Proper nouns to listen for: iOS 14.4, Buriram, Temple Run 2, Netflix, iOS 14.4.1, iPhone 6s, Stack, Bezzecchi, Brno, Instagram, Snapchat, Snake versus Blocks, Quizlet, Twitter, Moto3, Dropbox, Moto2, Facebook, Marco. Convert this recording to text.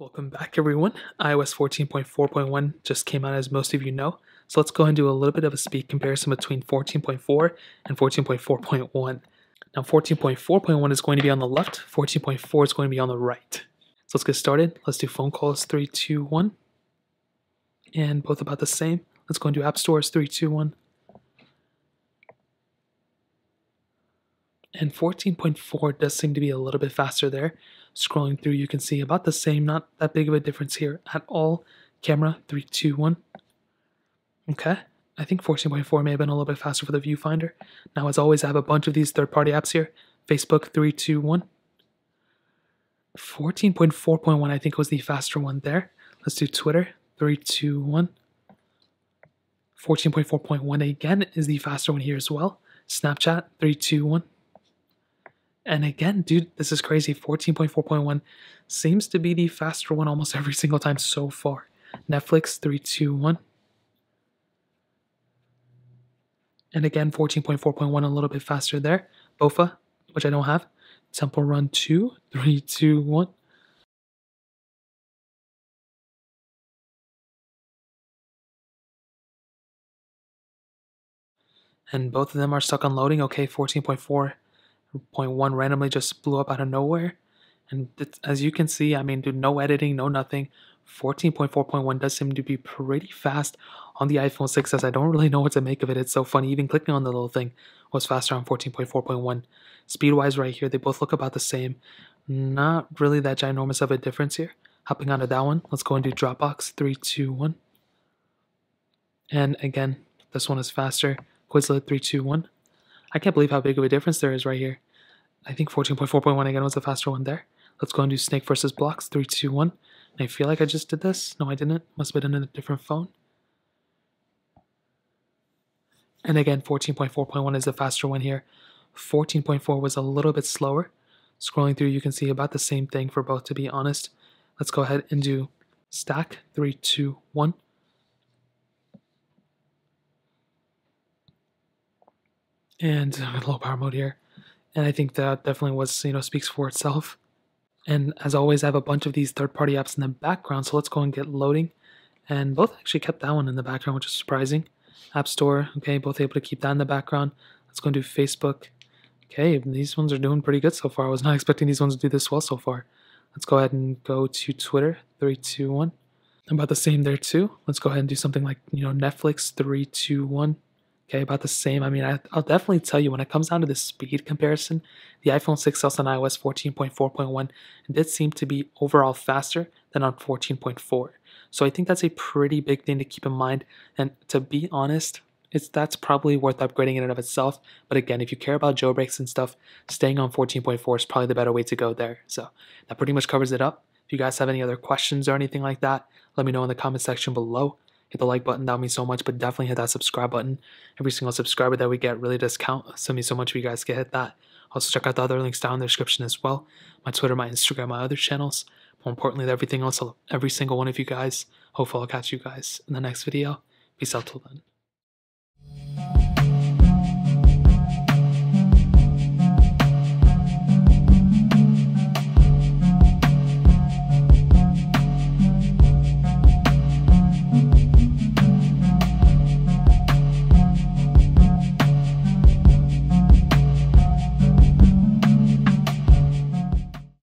Welcome back, everyone. iOS 14.4.1 just came out, as most of you know. So let's go ahead and do a little bit of a speed comparison between 14.4 and 14.4.1. Now 14.4.1 is going to be on the left, 14.4 is going to be on the right. So let's get started. Let's do phone calls, 3, 2, 1. And both about the same. Let's go and do app stores, 3, 2, 1. And 14.4 does seem to be a little bit faster there. Scrolling through, you can see about the same, not that big of a difference here at all. Camera, 3, 2, 1. Okay, I think 14.4 may have been a little bit faster for the viewfinder. Now, as always, I have a bunch of these third-party apps here. Facebook, 3, 2, 1. 14.4.1, I think, was the faster one there. Let's do Twitter, 3, 2, 1. 14.4.1, again, is the faster one here as well. Snapchat, 3, 2, 1. And again, dude, this is crazy. 14.4.1 seems to be the faster one almost every single time so far. Netflix, 3, 2, 1. And again, 14.4.1 a little bit faster there. BOFA, which I don't have. Temple Run 2, 3, 2, 1. And both of them are stuck on loading. Okay, 14.4.1 randomly just blew up out of nowhere, and as you can see, I mean, dude, no editing, no nothing. 14.4.1 does seem to be pretty fast on the iPhone 6s. I don't really know what to make of it. It's so funny, even clicking on the little thing was faster on 14.4.1. Speed wise right here, they both look about the same. Not really that ginormous of a difference here. Hopping onto that one, let's go and do Dropbox, 3, 2, 1. And again, this one is faster. Quizlet, 3, 2, 1. I can't believe how big of a difference there is right here. I think 14.4.1 again was the faster one there. Let's go and do Snake versus Blocks, 3, 2, 1. And I feel like I just did this. No, I didn't. Must have been in a different phone. And again, 14.4.1 is the faster one here. 14.4 was a little bit slower. Scrolling through, you can see about the same thing for both, to be honest. Let's go ahead and do Stack, 3, 2, 1. And I'm in low power mode here, and I think that definitely was, you know, speaks for itself. And as always, I have a bunch of these third-party apps in the background, so let's go and get loading. And both actually kept that one in the background, which is surprising. App Store, okay, both able to keep that in the background. Let's go and do Facebook. Okay, these ones are doing pretty good so far. I was not expecting these ones to do this well so far. Let's go ahead and go to Twitter, 3, 2, 1. About the same there too. Let's go ahead and do something like, you know, Netflix, 3, 2, 1. Okay, about the same. I mean, I'll definitely tell you, when it comes down to the speed comparison, the iPhone 6s on iOS 14.4.1 did seem to be overall faster than on 14.4. So I think that's a pretty big thing to keep in mind. And to be honest, that's probably worth upgrading in and of itself. But again, if you care about jailbreaks and stuff, staying on 14.4 is probably the better way to go there. So that pretty much covers it up. If you guys have any other questions or anything like that, let me know in the comment section below. Hit the like button, that would mean so much, but definitely hit that subscribe button. Every single subscriber that we get really does count, so it means so much if you guys get hit that. Also check out the other links down in the description as well. My Twitter, my Instagram, my other channels. More importantly than everything else, I love every single one of you guys. Hopefully I'll catch you guys in the next video. Peace out till then.